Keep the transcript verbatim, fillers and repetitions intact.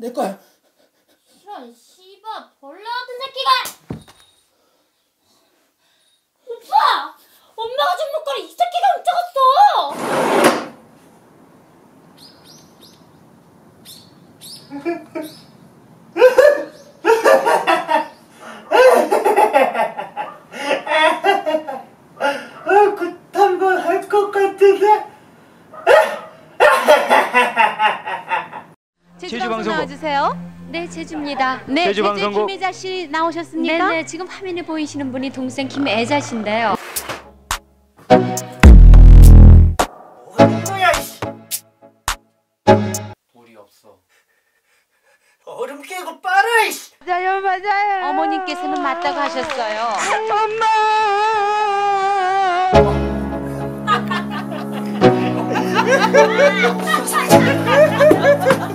내 거야. 이런 씨발 벌레 같은 새끼가. 오빠! 엄마가 준 목걸이 이 새끼가 훔쳐갔어! 제주방송 나와주세요. 네, 제주입니다. 네, 제주 제주의 김애자 씨 나오셨습니까? 네네, 지금 화면에 보이시는 분이 동생 김애자 씨인데요. 뭐야 이씨. 돌이 없어. 얼음 깨고 빨아 이씨. 맞아요, 맞아요. 어머님께서는 맞다고 하셨어요. 엄마.